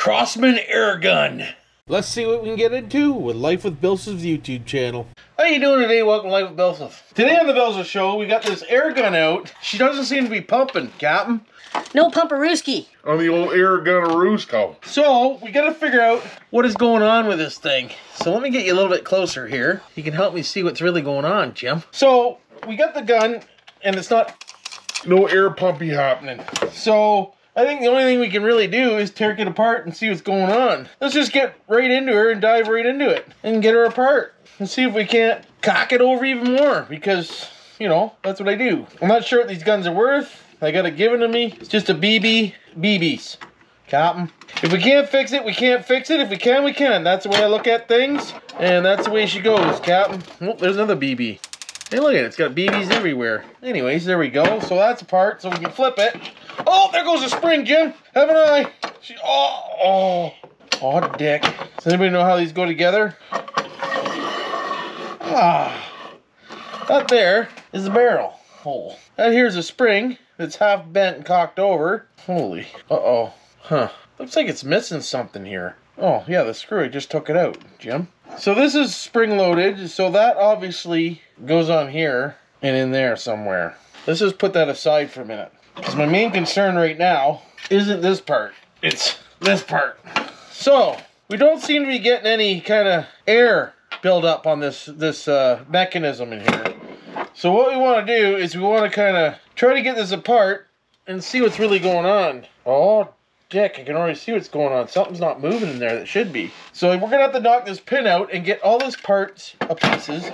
Crosman air gun. Let's see what we can get into with Life with BillSiff's YouTube channel. How you doing today? Welcome to Life with BillSiff. Today on the BillSiff Show, we got this air gun out. She doesn't seem to be pumping, Captain. No pumperooski. On the old air gun-a-roosco. So, we got to figure out what is going on with this thing. So let me get you a little bit closer here. You can help me see what's really going on, Jim. So, we got the gun, and it's not... no air pumpy happening. So... I think the only thing we can really do is take it apart and see what's going on. Let's just get right into her and dive right into it and get her apart and see if we can't cock it over even more because, you know, that's what I do. I'm not sure what these guns are worth. I got it given to me. It's just a BBs. Cotton. If we can't fix it, we can't fix it. If we can, we can. That's the way I look at things, and that's the way she goes, Captain. Oh, there's another BB. Hey, look at it. It's got BBs everywhere. Anyways, there we go. So that's apart, so we can flip it. Oh, there goes the spring, Jim. Haven't I? She, oh, dick. Does anybody know how these go together? Ah, that there is the barrel. Oh, that here's a spring that's half bent and cocked over. Holy, uh-oh, huh. Looks like it's missing something here. Oh, yeah, the screw, I just took it out, Jim. So this is spring-loaded, so that obviously goes on here and in there somewhere. Let's just put that aside for a minute. Because my main concern right now isn't this part, it's this part. So, we don't seem to be getting any kind of air buildup on this mechanism in here. So what we want to do is we want to kind of try to get this apart and see what's really going on. Oh, dick, I can already see what's going on. Something's not moving in there that should be. So we're going to have to knock this pin out and get all these parts of pieces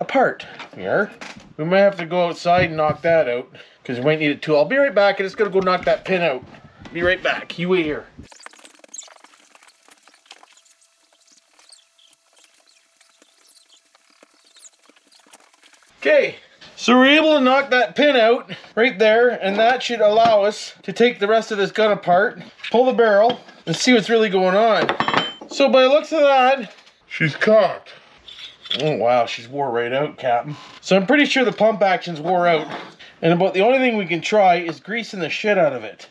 apart here. We might have to go outside and knock that out because we might need a tool. I'll be right back. I just got to go knock that pin out. Be right back. You wait here. Okay, so we're able to knock that pin out right there, and that should allow us to take the rest of this gun apart, pull the barrel, and see what's really going on. So by the looks of that, she's cocked. Oh, wow, she's wore right out, Captain. So I'm pretty sure the pump action's wore out. And about the only thing we can try is greasing the shit out of it.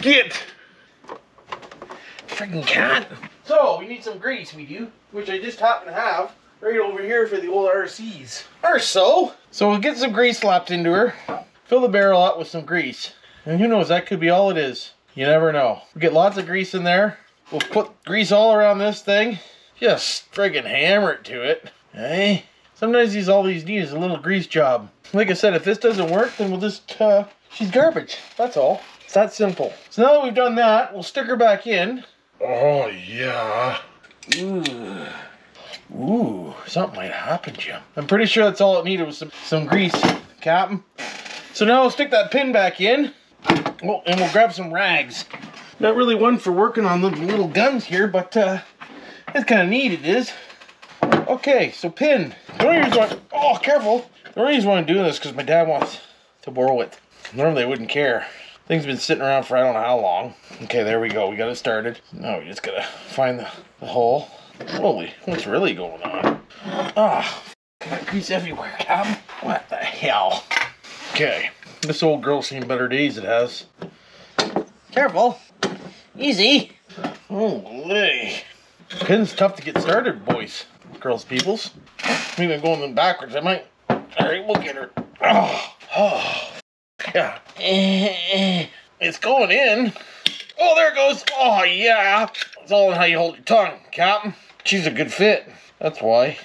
Get! Freaking cat! So, we need some grease, we do. Which I just happen to have right over here for the old RCS. Or so! So we'll get some grease slapped into her. Fill the barrel up with some grease. And who knows, that could be all it is. You never know. We'll get lots of grease in there. We'll put grease all around this thing. Just friggin' hammer it to it. Hey, sometimes all these need is a little grease job. Like I said, if this doesn't work, then we'll just, she's garbage. That's all. It's that simple. So now that we've done that, we'll stick her back in. Oh, yeah. Ooh. Ooh, something might happen, Jim. I'm pretty sure that's all it needed was some grease, Captain. So now we'll stick that pin back in. Oh, and we'll grab some rags. Not really one for working on the little guns here, but, that's kind of neat, it is. Okay, so pin. The only reason why, oh, careful. The only reason why I'm doing this is because my dad wants to borrow it. Normally I wouldn't care. Thing's been sitting around for I don't know how long. Okay, there we go. We got it started. Now we just gotta find the hole. Holy, what's really going on? Ah, got grease everywhere, Captain. What the hell? Okay, this old girl's seen better days, it has. Careful. Easy. Holy. Pin's tough to get started, boys, girls, peoples. Maybe I'm going backwards. I might. Alright, we'll get her. Oh, oh. Yeah. It's going in. Oh, there it goes. Oh, yeah. It's all in how you hold your tongue, Captain. She's a good fit. That's why.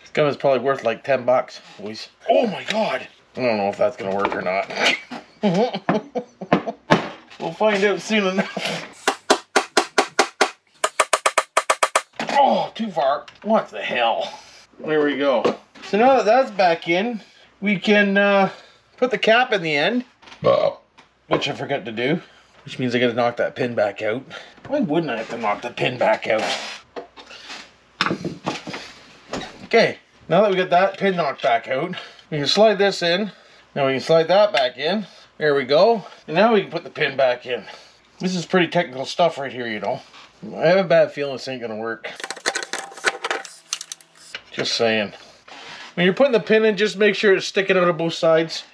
This gun is probably worth like $10, boys. Oh, my God. I don't know if that's going to work or not. We'll find out soon enough. Oh, too far. What the hell? There we go. So now that that's back in, we can put the cap in the end. Uh-oh. Which I forgot to do. Which means I gotta knock that pin back out. Why wouldn't I have to knock the pin back out? Okay, now that we got that pin knocked back out, we can slide this in. Now we can slide that back in. There we go. And now we can put the pin back in. This is pretty technical stuff right here, you know. I have a bad feeling this ain't gonna work. Just saying. When you're putting the pin in, just make sure it's sticking out of both sides,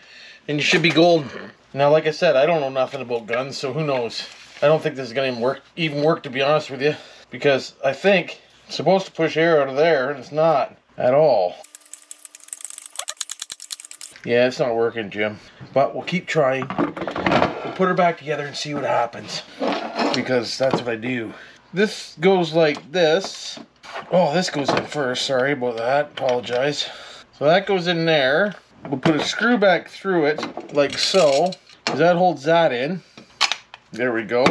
and you should be golden. Now, like I said, I don't know nothing about guns, so who knows? I don't think this is going to even work, to be honest with you, because I think it's supposed to push air out of there, and it's not at all. Yeah, it's not working, Jim. But we'll keep trying. We'll put her back together and see what happens, because that's what I do. This goes like this. Oh, this goes in first. Sorry about that. Apologize. So that goes in there. We'll put a screw back through it, like so, because that holds that in. There we go.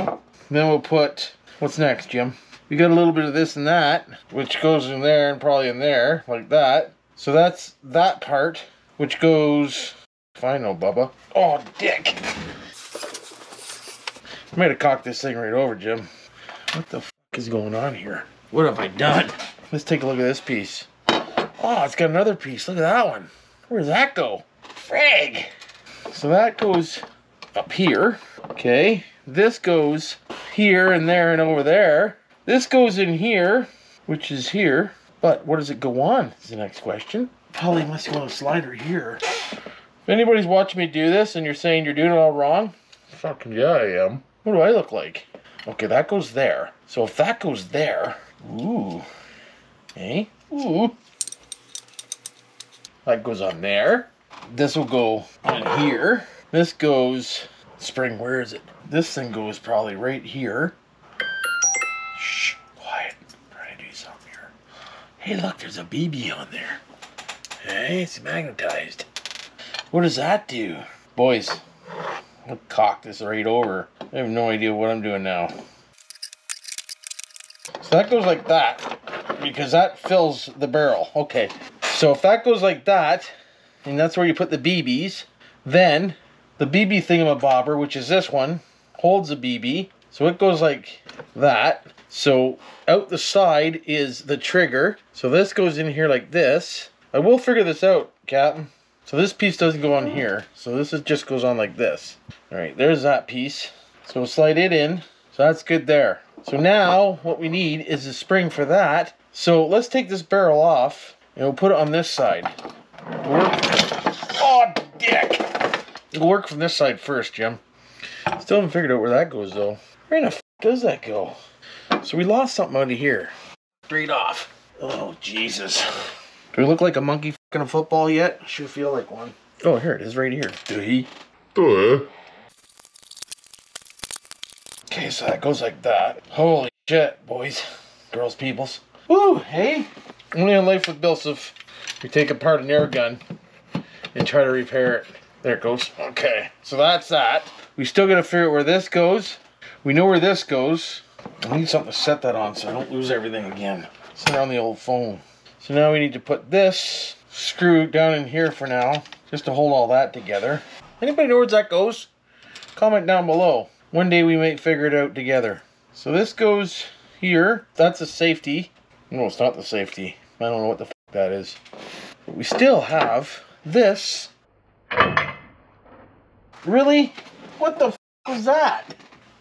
Then we'll put, what's next, Jim? We got a little bit of this and that, which goes in there and probably in there, like that. So that's that part, which goes, if I know, Bubba. Oh, dick. I might have cocked this thing right over, Jim. What the fuck is going on here? What have I done? Let's take a look at this piece. Oh, it's got another piece. Look at that one. Where does that go? Frig. So that goes up here. Okay. This goes here and there and over there. This goes in here, which is here. But where does it go on is the next question. Probably must go on a slider here. If anybody's watching me do this and you're saying you're doing it all wrong, fucking yeah, I am. What do I look like? Okay, that goes there. So if that goes there, ooh, eh? Ooh. That goes on there. This will go on here. This goes, spring, where is it? This thing goes probably right here. Shh, quiet. I'm trying to do something here. Hey, look, there's a BB on there. Hey, it's magnetized. What does that do? Boys, I'll cock this right over. I have no idea what I'm doing now. So that goes like that, because that fills the barrel. Okay. So if that goes like that, and that's where you put the BBs, then the BB thingamabobber, which is this one, holds a BB. So it goes like that. So out the side is the trigger. So this goes in here like this. I will figure this out, Captain. So this piece doesn't go on here. So this is, just goes on like this. All right, there's that piece. So we'll slide it in. So that's good there. So now what we need is a spring for that. So let's take this barrel off. And we'll put it on this side. Oh, dick! It'll work from this side first, Jim. Still haven't figured out where that goes, though. Where in the f does that go? So we lost something out of here. Straight off. Oh, Jesus. Do we look like a monkey f***ing a football yet? I sure feel like one. Oh, here it is, right here. Duh. Okay, so that goes like that. Holy shit, boys. Girls, peoples. Woo, hey? Only on Life with BillSiff, we take apart an air gun and try to repair it. There it goes. Okay, so that's that. We still got to figure out where this goes. We know where this goes. I need something to set that on so I don't lose everything again. It's not on the old phone. So now we need to put this screw down in here for now, just to hold all that together. Anybody know where that goes? Comment down below. One day we might figure it out together. So this goes here. That's a safety. No, it's not the safety. I don't know what the f that is. But we still have this. Really? What the f was that?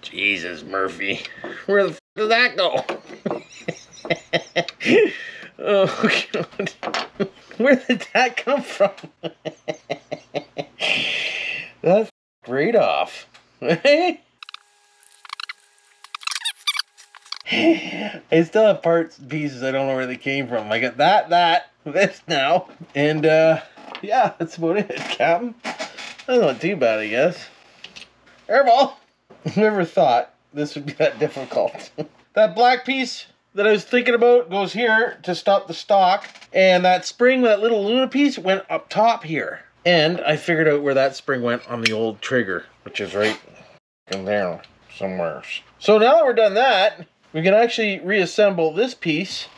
Jesus, Murphy. Where the f did that go? Oh, God. Where did that come from? That's right off. I still have parts and pieces. I don't know where they came from. I got this now, and yeah, that's about it, Captain. That's not too bad, I guess. Airball! Never thought this would be that difficult. That black piece that I was thinking about goes here to stop the stock, and that spring, that little Luna piece, went up top here. And I figured out where that spring went on the old trigger, which is right in there somewhere. So now that we're done that, we can actually reassemble this piece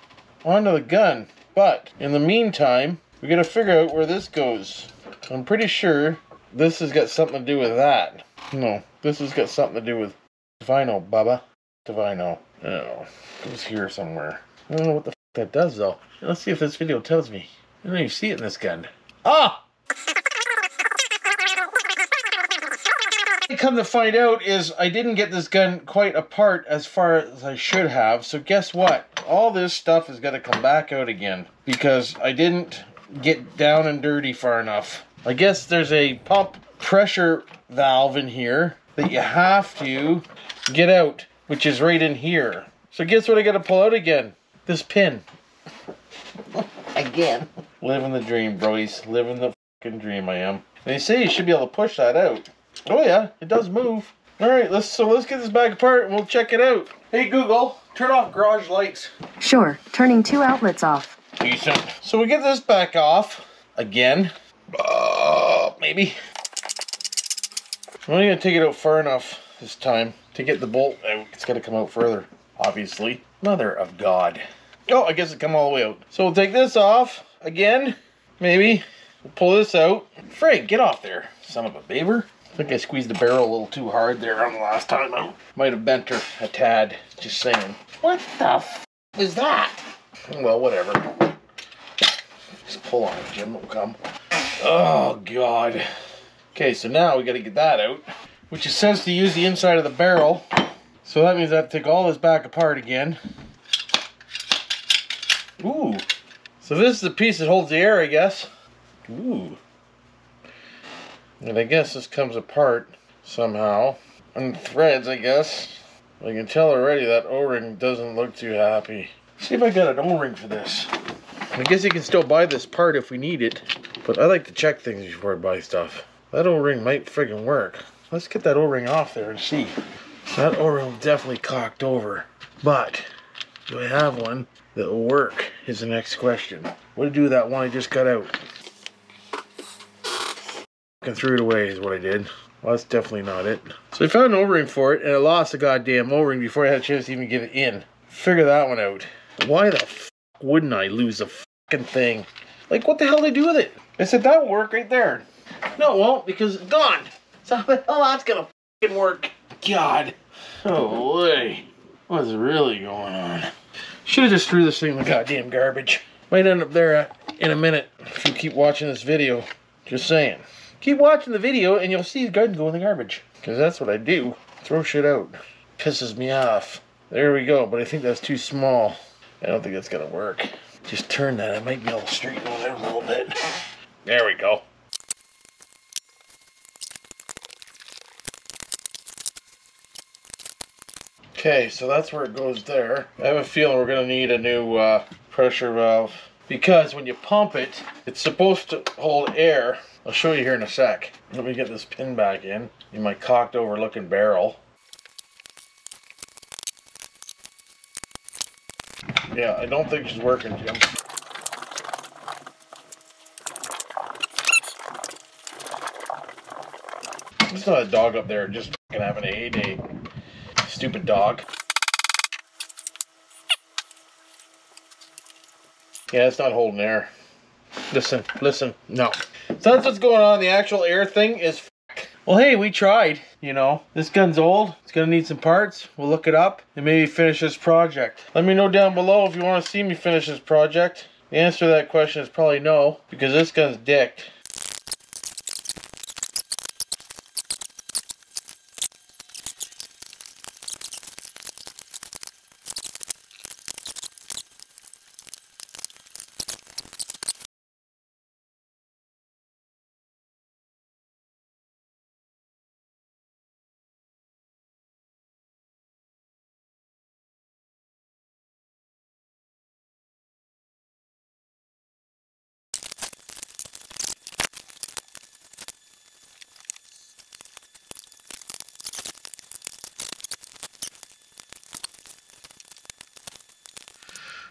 onto the gun. But in the meantime, we gotta figure out where this goes. I'm pretty sure this has got something to do with that. No, this has got something to do with Divino, Bubba. Divino. Oh, it goes here somewhere. I don't know what the f that does, though. Let's see if this video tells me. I don't even see it in this gun. Ah! Come to find out is I didn't get this gun quite apart as far as I should have, so guess what? All this stuff is gonna come back out again because I didn't get down and dirty far enough. I guess there's a pump pressure valve in here that you have to get out, which is right in here. So guess what I gotta pull out again? This pin. Again. Living the dream, broies. Living the fucking dream I am. They say you should be able to push that out. Oh yeah, it does move. Alright, let's get this back apart and we'll check it out. Hey Google, turn off garage lights. Sure, turning two outlets off. Decent. So we get this back off. Again. Maybe. I'm only gonna take it out far enough this time to get the bolt out. It's gotta come out further, obviously. Mother of God. Oh, I guess it come all the way out. So we'll take this off again. Maybe. We'll pull this out. Frank, get off there, son of a baber. I think I squeezed the barrel a little too hard there on the last time out. Might have bent her a tad. Just saying. What the f is that? Well, whatever. Just pull on it, Jim. It'll come. Oh, God. Okay, so now we gotta get that out, which is says to use the inside of the barrel. So that means I have to take all this back apart again. Ooh. So this is the piece that holds the air, I guess. Ooh. And I guess this comes apart somehow. And threads, I guess. I can tell already that O-ring doesn't look too happy. Let's see if I got an O-ring for this. I guess you can still buy this part if we need it. But I like to check things before I buy stuff. That O-ring might friggin' work. Let's get that O-ring off there and see. That O-ring definitely cocked over. But, do I have one that will work is the next question. What do I do with that one I just got out? And threw it away is what I did. Well, that's definitely not it. So I found an O-ring for it, and I lost the goddamn O-ring before I had a chance to even get it in. Figure that one out. Why the f*** wouldn't I lose the f***ing thing? Like, what the hell did I do with it? I said, that'll work right there. No, it won't, because it's gone. So how the hell that's gonna fucking work? God. Oh, boy. What's really going on? Should have just threw this thing in the goddamn garbage. Might end up there in a minute if you keep watching this video. Just saying. Keep watching the video and you'll see the garden go in the garbage. Because that's what I do. Throw shit out. Pisses me off. There we go, but I think that's too small. I don't think that's gonna work. Just turn that. I might be able to straighten it out a little bit. There we go. Okay, so that's where it goes there. I have a feeling we're gonna need a new pressure valve. Because when you pump it, it's supposed to hold air. I'll show you here in a sec. Let me get this pin back in my cocked over looking barrel. Yeah, I don't think she's working, Jim. There's not a dog up there just fucking having a heyday. Stupid dog. Yeah, it's not holding air. Listen, no. So that's what's going on. The actual air thing is f***. Well, hey, we tried, you know. This gun's old. It's going to need some parts. We'll look it up and maybe finish this project. Let me know down below if you want to see me finish this project. The answer to that question is probably no, because this gun's dicked.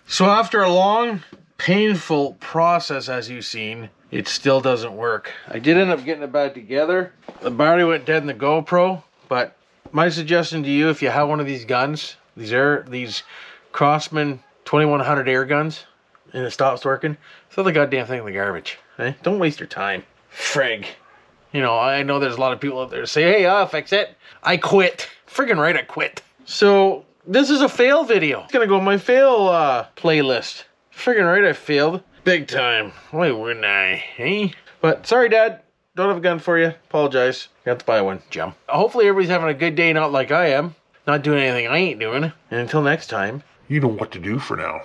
So after a long, painful process, as you've seen, it still doesn't work. I did end up getting it back together. The battery went dead in the GoPro, but my suggestion to you, if you have one of these guns, these Crosman 2100 air guns, and it stops working, throw the goddamn thing in the garbage. Eh? Don't waste your time. Frig. You know, I know there's a lot of people out there that say, hey, I'll fix it. I quit. Friggin' right, I quit. So... this is a fail video. It's gonna go in my fail playlist. Friggin' right, I failed. Big time. Why wouldn't I, eh? But sorry, Dad. Don't have a gun for you. Apologize. You have to buy one, Jim. Hopefully everybody's having a good day, not like I am. Not doing anything I ain't doing. And until next time, you know what to do for now.